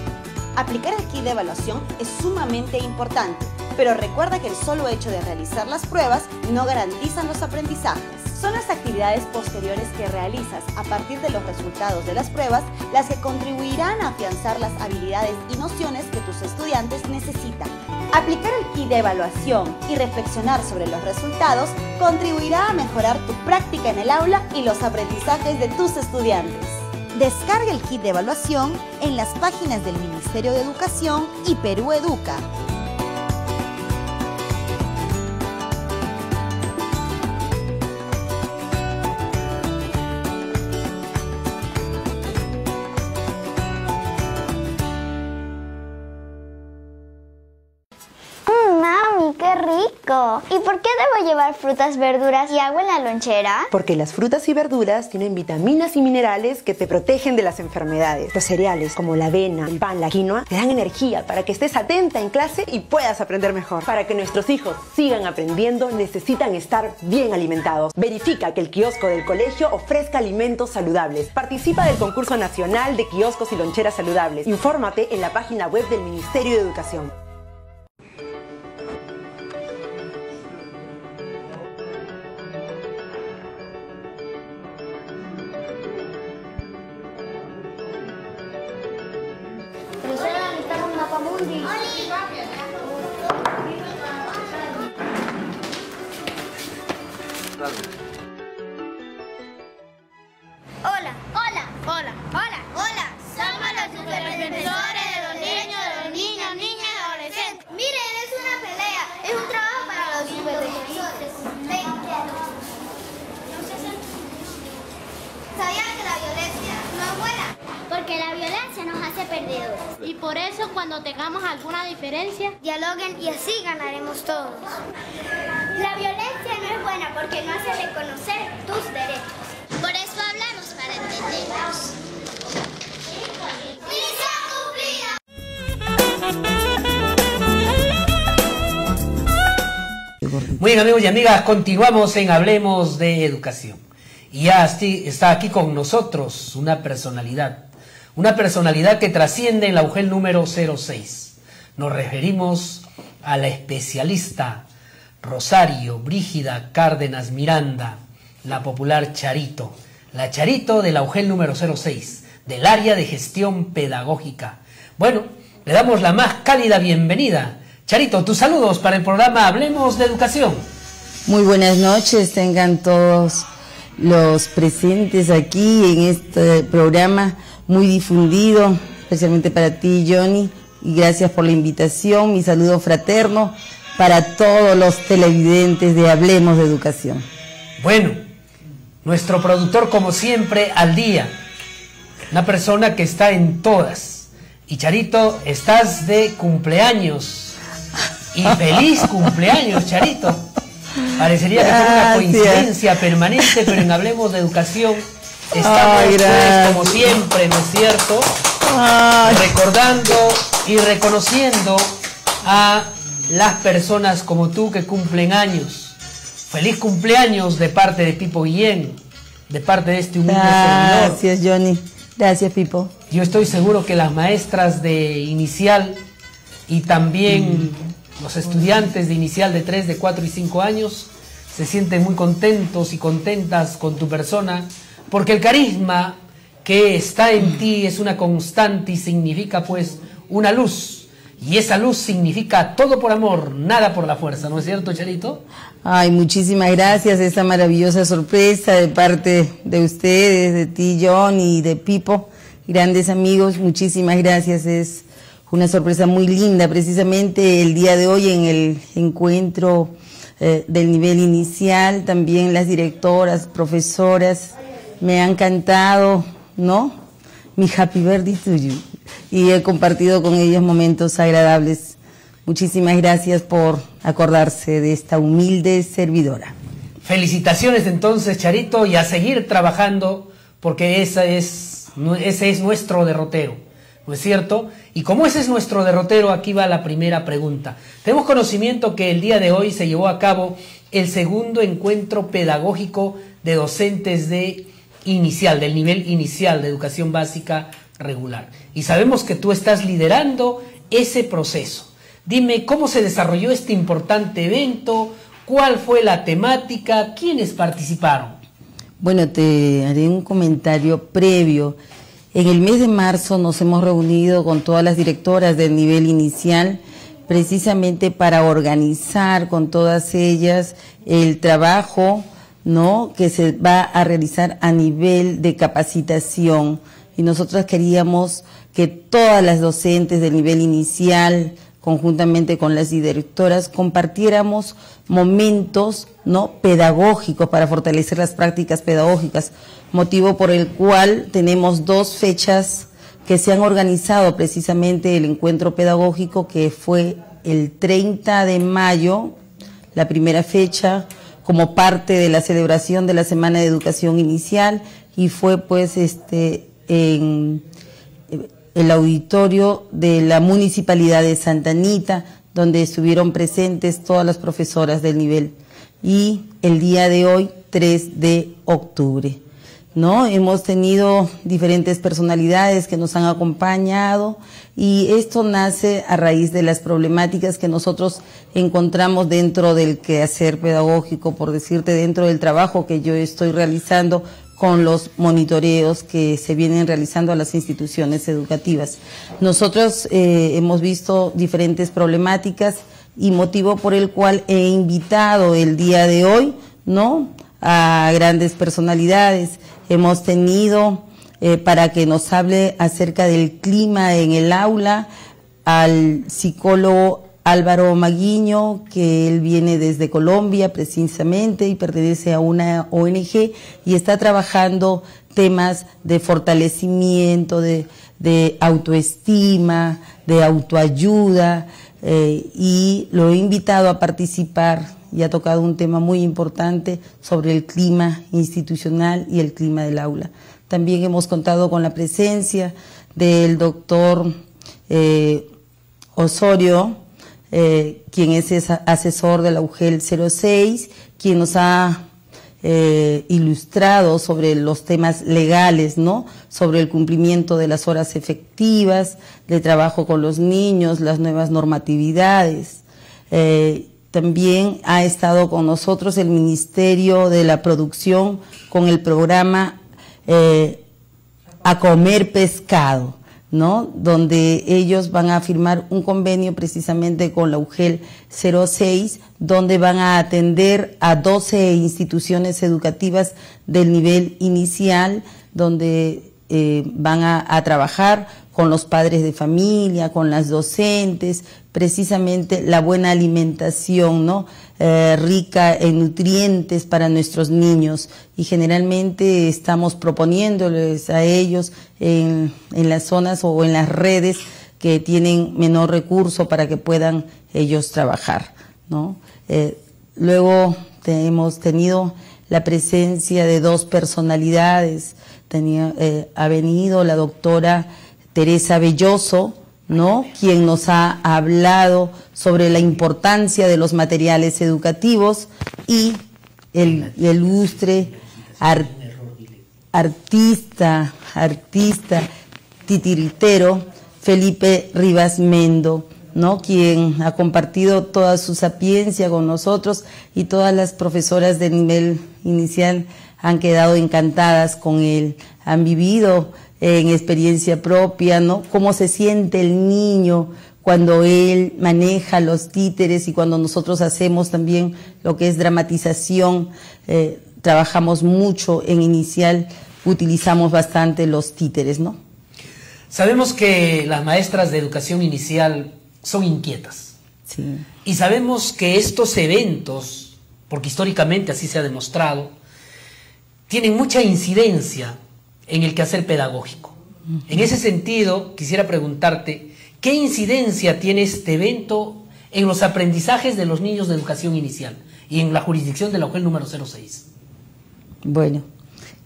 Aplicar el kit de evaluación es sumamente importante, pero recuerda que el solo hecho de realizar las pruebas no garantizan los aprendizajes. Son las actividades posteriores que realizas a partir de los resultados de las pruebas las que contribuirán a afianzar las habilidades y nociones que tus estudiantes necesitan. Aplicar el kit de evaluación y reflexionar sobre los resultados contribuirá a mejorar tu práctica en el aula y los aprendizajes de tus estudiantes. Descarga el kit de evaluación en las páginas del Ministerio de Educación y Perú Educa. ¿Y por qué debo llevar frutas, verduras y agua en la lonchera? Porque las frutas y verduras tienen vitaminas y minerales que te protegen de las enfermedades. Los cereales como la avena, el pan, la quinoa te dan energía para que estés atenta en clase y puedas aprender mejor. Para que nuestros hijos sigan aprendiendo, necesitan estar bien alimentados. Verifica que el kiosco del colegio ofrezca alimentos saludables. Participa del concurso nacional de kioscos y loncheras saludables. Infórmate en la página web del Ministerio de Educación. Muy bien, amigos y amigas, continuamos en Hablemos de Educación. Y ya está aquí con nosotros una personalidad, una personalidad que trasciende en la UGEL número cero seis. Nos referimos a la especialista Rosario Brígida Cárdenas Miranda, la popular Charito, la Charito de la UGEL número cero seis, del área de gestión pedagógica. Bueno, le damos la más cálida bienvenida. Charito, tus saludos para el programa Hablemos de Educación. Muy buenas noches, tengan todos los presentes aquí en este programa muy difundido, especialmente para ti, Johnny, y gracias por la invitación, mi saludo fraterno para todos los televidentes de Hablemos de Educación. Bueno, nuestro productor como siempre al día, una persona que está en todas. Y Charito, estás de cumpleaños, y feliz cumpleaños, Charito. Parecería que fue una coincidencia permanente, pero en Hablemos de Educación estamos, ay, pues, como siempre, ¿no es cierto? Ay. Recordando y reconociendo a las personas como tú que cumplen años. Feliz cumpleaños de parte de Pipo Guillén, de parte de este humilde servidor. Gracias, Johnny. Gracias, Pipo. Yo estoy seguro que las maestras de inicial y también mm. los estudiantes de inicial de tres, de cuatro y cinco años se sienten muy contentos y contentas con tu persona, porque el carisma que está en ti es una constante y significa, pues, una luz. Y esa luz significa todo por amor, nada por la fuerza, ¿no es cierto, Charito? Ay, muchísimas gracias, esta maravillosa sorpresa de parte de ustedes, de ti, John, y de Pipo, grandes amigos, muchísimas gracias. Es una sorpresa muy linda, precisamente el día de hoy en el encuentro eh, del nivel inicial, también las directoras, profesoras, me han cantado, ¿no?, mi happy birthday to you, y he compartido con ellos momentos agradables. Muchísimas gracias por acordarse de esta humilde servidora. Felicitaciones entonces, Charito, y a seguir trabajando, porque esa es, ese es nuestro derrotero, ¿no es cierto? Y como ese es nuestro derrotero, aquí va la primera pregunta. Tenemos conocimiento que el día de hoy se llevó a cabo el segundo encuentro pedagógico de docentes de inicial, del nivel inicial de educación básica regular, y sabemos que tú estás liderando ese proceso. Dime, ¿cómo se desarrolló este importante evento? ¿Cuál fue la temática? ¿Quiénes participaron? Bueno, te haré un comentario previo. En el mes de marzo nos hemos reunido con todas las directoras del nivel inicial, precisamente para organizar con todas ellas el trabajo, ¿no?, que se va a realizar a nivel de capacitación. Y nosotros queríamos que todas las docentes del nivel inicial, conjuntamente con las directoras, compartiéramos momentos, ¿no?, pedagógicos para fortalecer las prácticas pedagógicas, motivo por el cual tenemos dos fechas que se han organizado precisamente el encuentro pedagógico, que fue el treinta de mayo, la primera fecha, como parte de la celebración de la Semana de Educación Inicial, y fue, pues, este... en el auditorio de la Municipalidad de Santa Anita, donde estuvieron presentes todas las profesoras del nivel. Y el día de hoy, tres de octubre, ¿no?, hemos tenido diferentes personalidades que nos han acompañado, y esto nace a raíz de las problemáticas que nosotros encontramos dentro del quehacer pedagógico, por decirte, dentro del trabajo que yo estoy realizando con los monitoreos que se vienen realizando a las instituciones educativas. Nosotros eh, hemos visto diferentes problemáticas, y motivo por el cual he invitado el día de hoy, ¿no?, a grandes personalidades. Hemos tenido eh, para que nos hable acerca del clima en el aula al psicólogo Álvaro Maguiño, que él viene desde Colombia precisamente y pertenece a una O N G y está trabajando temas de fortalecimiento, de, de autoestima, de autoayuda, eh, y lo he invitado a participar, y ha tocado un tema muy importante sobre el clima institucional y el clima del aula. También hemos contado con la presencia del doctor eh, Osorio, Eh, quien es asesor de la UGEL cero seis, quien nos ha eh, ilustrado sobre los temas legales, ¿no?, sobre el cumplimiento de las horas efectivas, de trabajo con los niños, las nuevas normatividades. Eh, también ha estado con nosotros el Ministerio de la Producción con el programa eh, A Comer Pescado, ¿no? Donde ellos van a firmar un convenio precisamente con la UGEL cero seis, donde van a atender a doce instituciones educativas del nivel inicial, donde eh, van a, a trabajar con los padres de familia, con las docentes, precisamente la buena alimentación, ¿no? Eh, rica en nutrientes para nuestros niños, y generalmente estamos proponiéndoles a ellos en, en las zonas o en las redes que tienen menor recurso para que puedan ellos trabajar, ¿no? Eh, luego te, hemos tenido la presencia de dos personalidades. Tenía, eh, ha venido la doctora Teresa Belloso, ¿no? Quien nos ha hablado sobre la importancia de los materiales educativos, y el ilustre art, artista, artista titiritero Felipe Rivas Mendo, ¿no? Quien ha compartido toda su sapiencia con nosotros, y todas las profesoras del nivel inicial han quedado encantadas con él, han vivido en experiencia propia, ¿no? Cómo se siente el niño cuando él maneja los títeres, y cuando nosotros hacemos también lo que es dramatización. Eh, trabajamos mucho en inicial, utilizamos bastante los títeres, ¿no? Sabemos que las maestras de educación inicial son inquietas. Sí. Y sabemos que estos eventos, porque históricamente así se ha demostrado, tienen mucha incidencia en el quehacer pedagógico. En ese sentido, quisiera preguntarte, ¿qué incidencia tiene este evento en los aprendizajes de los niños de educación inicial y en la jurisdicción de la UGEL número cero seis? Bueno,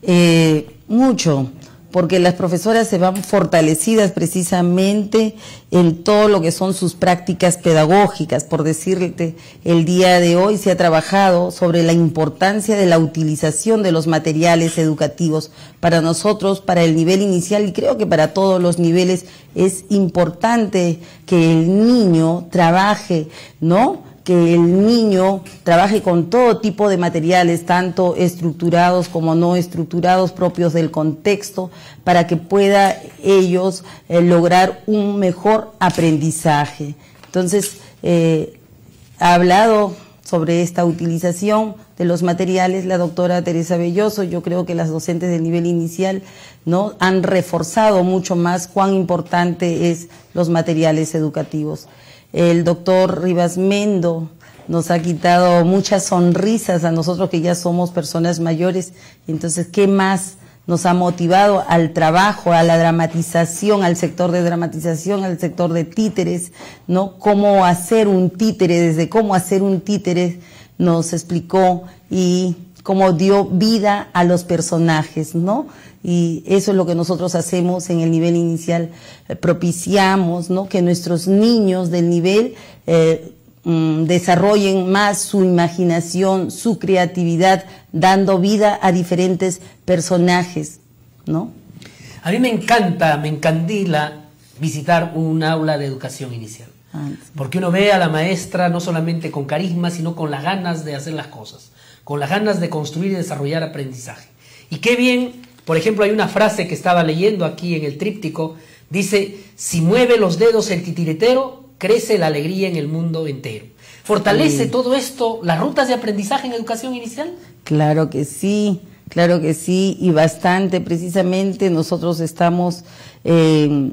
eh, mucho, porque las profesoras se van fortalecidas precisamente en todo lo que son sus prácticas pedagógicas. Por decirte, el día de hoy se ha trabajado sobre la importancia de la utilización de los materiales educativos. Para nosotros, para el nivel inicial, y creo que para todos los niveles, es importante que el niño trabaje, ¿no?, que el niño trabaje con todo tipo de materiales, tanto estructurados como no estructurados, propios del contexto, para que pueda ellos eh, lograr un mejor aprendizaje. Entonces, eh, ha hablado sobre esta utilización de los materiales la doctora Teresa Belloso. Yo creo que las docentes del nivel inicial, ¿no?, han reforzado mucho más cuán importante es los materiales educativos. El doctor Rivas Mendo nos ha quitado muchas sonrisas a nosotros que ya somos personas mayores. Entonces, ¿qué más nos ha motivado al trabajo, a la dramatización, al sector de dramatización, al sector de títeres, ¿no? Cómo hacer un títere, desde cómo hacer un títere nos explicó, y cómo dio vida a los personajes, ¿no? Y eso es lo que nosotros hacemos en el nivel inicial, eh, propiciamos, ¿no?, que nuestros niños del nivel eh, mm, desarrollen más su imaginación, su creatividad, dando vida a diferentes personajes, ¿no? A mí me encanta, me encandila visitar un aula de educación inicial, ah, sí. Porque uno ve a la maestra no solamente con carisma, sino con las ganas de hacer las cosas, con las ganas de construir y desarrollar aprendizaje. Y qué bien. Por ejemplo, hay una frase que estaba leyendo aquí en el tríptico, dice: si mueve los dedos el titiritero, crece la alegría en el mundo entero. ¿Fortalece sí. todo esto las rutas de aprendizaje en educación inicial? Claro que sí, claro que sí, y bastante. Precisamente nosotros estamos eh,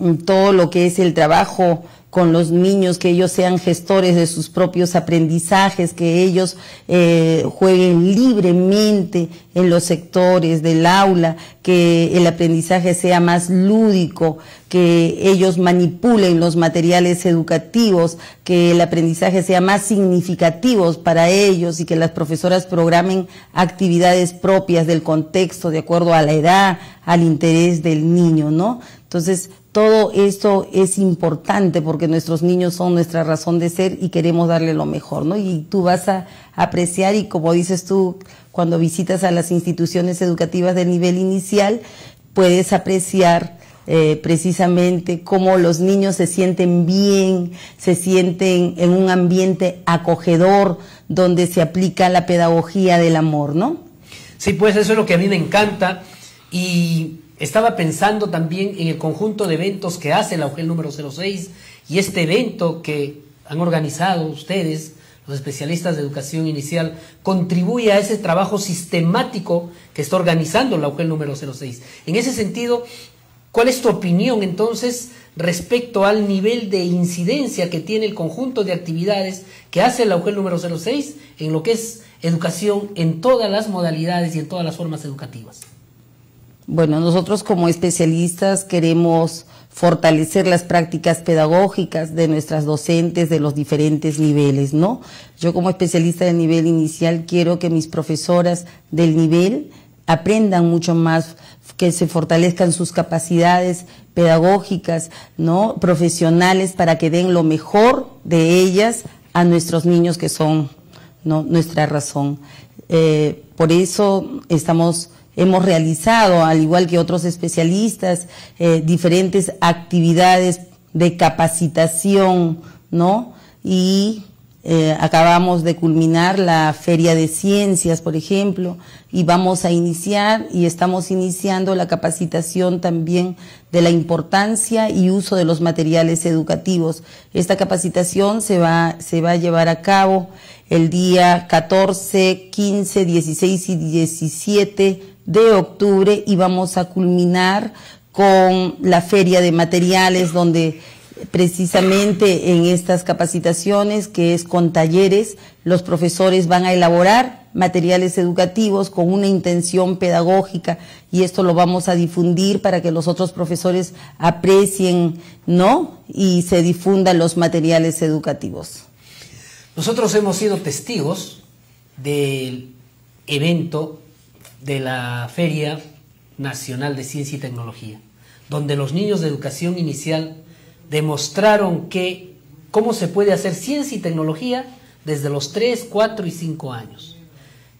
en todo lo que es el trabajo con los niños, que ellos sean gestores de sus propios aprendizajes, que ellos eh, jueguen libremente en los sectores del aula, que el aprendizaje sea más lúdico, que ellos manipulen los materiales educativos, que el aprendizaje sea más significativo para ellos, y que las profesoras programen actividades propias del contexto, de acuerdo a la edad, al interés del niño, ¿no? Entonces, todo esto es importante, porque nuestros niños son nuestra razón de ser y queremos darle lo mejor, ¿no? Y tú vas a apreciar, y como dices tú, cuando visitas a las instituciones educativas del nivel inicial, puedes apreciar eh, precisamente cómo los niños se sienten bien, se sienten en un ambiente acogedor, donde se aplica la pedagogía del amor, ¿no? Sí, pues eso es lo que a mí me encanta. Y Estaba pensando también en el conjunto de eventos que hace la U G E L número cero seis y este evento que han organizado ustedes, los especialistas de educación inicial, contribuye a ese trabajo sistemático que está organizando la U G E L número cero seis. En ese sentido, ¿cuál es tu opinión entonces respecto al nivel de incidencia que tiene el conjunto de actividades que hace la U G E L número cero seis en lo que es educación en todas las modalidades y en todas las formas educativas? Bueno, nosotros como especialistas queremos fortalecer las prácticas pedagógicas de nuestras docentes de los diferentes niveles, ¿no? Yo como especialista de nivel inicial quiero que mis profesoras del nivel aprendan mucho más, que se fortalezcan sus capacidades pedagógicas, ¿no? Profesionales, para que den lo mejor de ellas a nuestros niños, que son, ¿no?, nuestra razón. Eh, por eso estamos... Hemos realizado, al igual que otros especialistas, eh, diferentes actividades de capacitación, ¿no? Y eh, acabamos de culminar la Feria de Ciencias, por ejemplo, y vamos a iniciar y estamos iniciando la capacitación también de la importancia y uso de los materiales educativos. Esta capacitación se va, se va a llevar a cabo el día catorce, quince, dieciséis y diecisiete de octubre y vamos a culminar con la feria de materiales, donde precisamente en estas capacitaciones, que es con talleres, los profesores van a elaborar materiales educativos con una intención pedagógica y esto lo vamos a difundir para que los otros profesores aprecien, ¿no?, y se difundan los materiales educativos. Nosotros hemos sido testigos del evento de la Feria Nacional de Ciencia y Tecnología, donde los niños de educación inicial demostraron que cómo se puede hacer ciencia y tecnología desde los tres, cuatro y cinco años.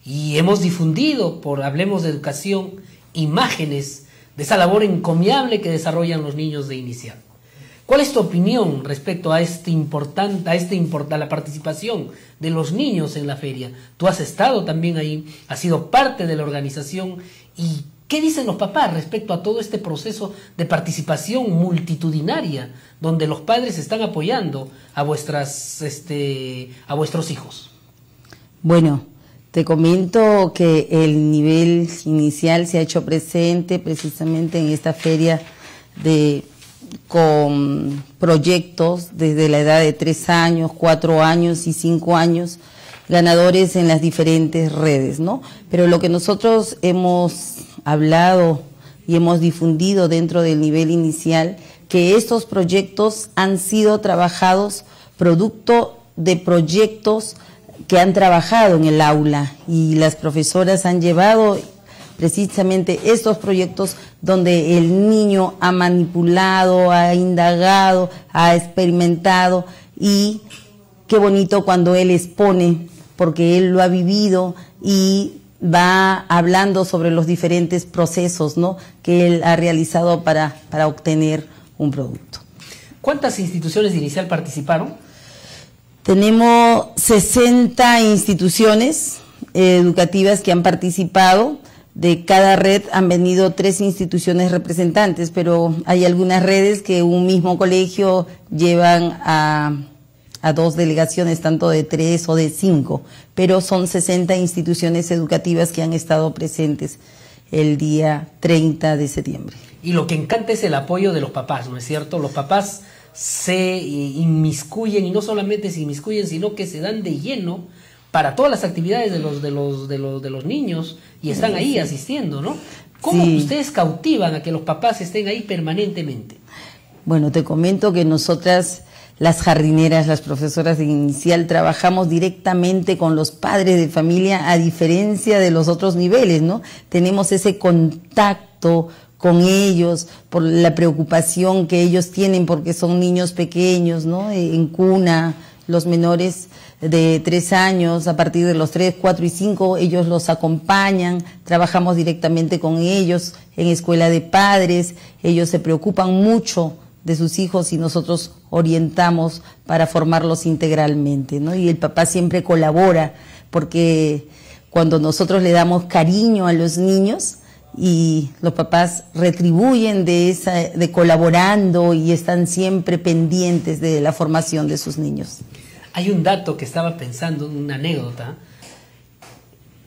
Y hemos difundido por Hablemos de Educación imágenes de esa labor encomiable que desarrollan los niños de inicial. ¿Cuál es tu opinión respecto a, este importante, a, este import, a la participación de los niños en la feria? Tú has estado también ahí, has sido parte de la organización. ¿Y qué dicen los papás respecto a todo este proceso de participación multitudinaria donde los padres están apoyando a, vuestras, este, a vuestros hijos? Bueno, te comento que el nivel inicial se ha hecho presente precisamente en esta feria de... con proyectos desde la edad de tres años, cuatro años y cinco años, ganadores en las diferentes redes, ¿no? Pero lo que nosotros hemos hablado y hemos difundido dentro del nivel inicial, que estos proyectos han sido trabajados producto de proyectos que han trabajado en el aula y las profesoras han llevado precisamente estos proyectos donde el niño ha manipulado, ha indagado, ha experimentado, y qué bonito cuando él expone, porque él lo ha vivido y va hablando sobre los diferentes procesos, ¿no?, que él ha realizado para, para obtener un producto. ¿Cuántas instituciones de inicial participaron? Tenemos sesenta instituciones educativas que han participado. De cada red han venido tres instituciones representantes, pero hay algunas redes que un mismo colegio llevan a, a dos delegaciones, tanto de tres o de cinco, pero son sesenta instituciones educativas que han estado presentes el día treinta de septiembre. Y lo que encanta es el apoyo de los papás, ¿no es cierto? Los papás se inmiscuyen, y no solamente se inmiscuyen, sino que se dan de lleno para todas las actividades de los de los de los de los niños y están ahí asistiendo, ¿no? ¿Cómo sí. ustedes cautivan a que los papás estén ahí permanentemente? Bueno, te comento que nosotras, las jardineras, las profesoras de inicial, trabajamos directamente con los padres de familia, a diferencia de los otros niveles, ¿no? Tenemos ese contacto con ellos, por la preocupación que ellos tienen porque son niños pequeños, ¿no? En cuna, los menores de tres años, a partir de los tres, cuatro y cinco, ellos los acompañan, trabajamos directamente con ellos en escuela de padres, ellos se preocupan mucho de sus hijos y nosotros orientamos para formarlos integralmente, ¿no? Y el papá siempre colabora, porque cuando nosotros le damos cariño a los niños, y los papás retribuyen de esa, de colaborando, y están siempre pendientes de la formación de sus niños. Hay un dato que estaba pensando, una anécdota.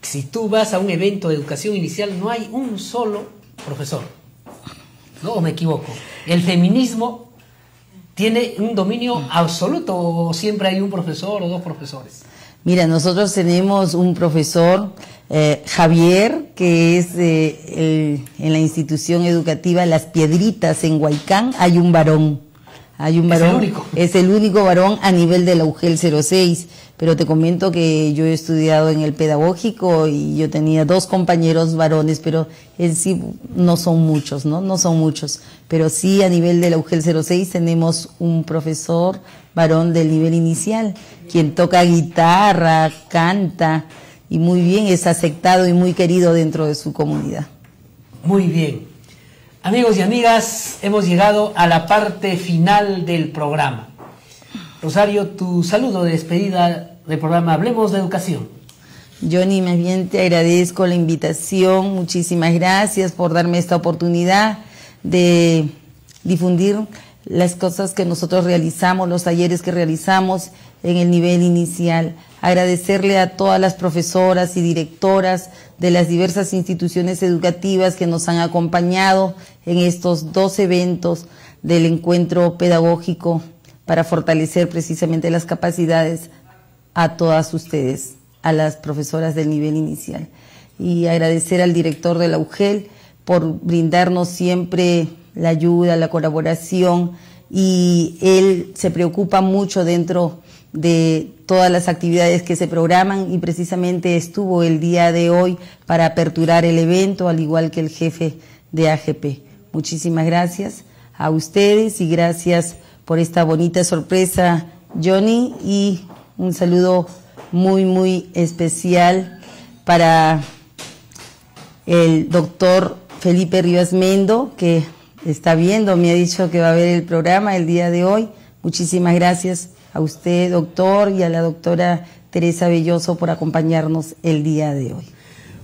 Si tú vas a un evento de educación inicial, no hay un solo profesor, ¿no? ¿O me equivoco? El feminismo tiene un dominio absoluto, ¿o siempre hay un profesor o dos profesores? Mira, nosotros tenemos un profesor, eh, Javier, que es eh, el, en la institución educativa Las Piedritas, en Huaycán, hay un varón. Hay un varón. Es el único. Es el único varón a nivel de la UGEL cero seis. Pero te comento que yo he estudiado en el pedagógico y yo tenía dos compañeros varones, pero en sí no son muchos, ¿no? No son muchos. Pero sí, a nivel de la UGEL cero seis tenemos un profesor varón del nivel inicial, quien toca guitarra, canta, y muy bien, es aceptado y muy querido dentro de su comunidad. Muy bien. Amigos y amigas, hemos llegado a la parte final del programa. Rosario, tu saludo de despedida del programa Hablemos de Educación. Johnny, más bien te agradezco la invitación. Muchísimas gracias por darme esta oportunidad de difundir las cosas que nosotros realizamos, los talleres que realizamos en el nivel inicial. Agradecerle a todas las profesoras y directoras de las diversas instituciones educativas que nos han acompañado en estos dos eventos del encuentro pedagógico para fortalecer precisamente las capacidades a todas ustedes, a las profesoras del nivel inicial. Y agradecer al director de la UGEL por brindarnos siempre la ayuda, la colaboración, y él se preocupa mucho dentro de todas las actividades que se programan, y precisamente estuvo el día de hoy para aperturar el evento, al igual que el jefe de A G P. Muchísimas gracias a ustedes y gracias por esta bonita sorpresa, Johnny, y un saludo muy, muy especial para el doctor Felipe Rivas Mendo, que está viendo, me ha dicho que va a ver el programa el día de hoy. Muchísimas gracias a usted, doctor, y a la doctora Teresa Belloso por acompañarnos el día de hoy.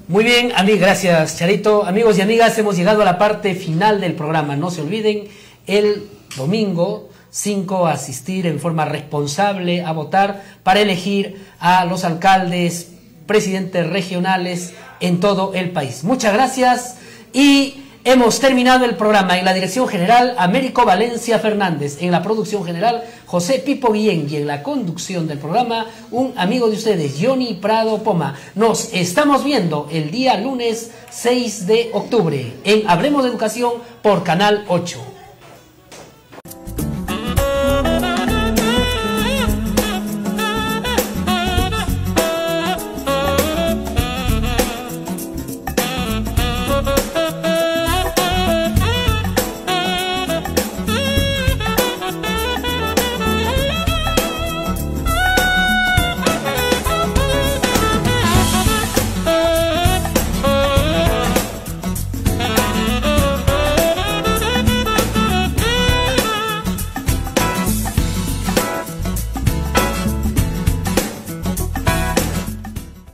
Muy bien, amigas, gracias, Charito. Amigos y amigas, hemos llegado a la parte final del programa. No se olviden, el domingo cinco, asistir en forma responsable a votar para elegir a los alcaldes, presidentes regionales en todo el país. Muchas gracias y hemos terminado el programa. En la dirección general, Américo Valencia Fernández. En la producción general, José Pipo Guillén. Y en la conducción del programa, un amigo de ustedes, Johnny Prado Poma. Nos estamos viendo el día lunes seis de octubre en Hablemos de Educación por Canal ocho.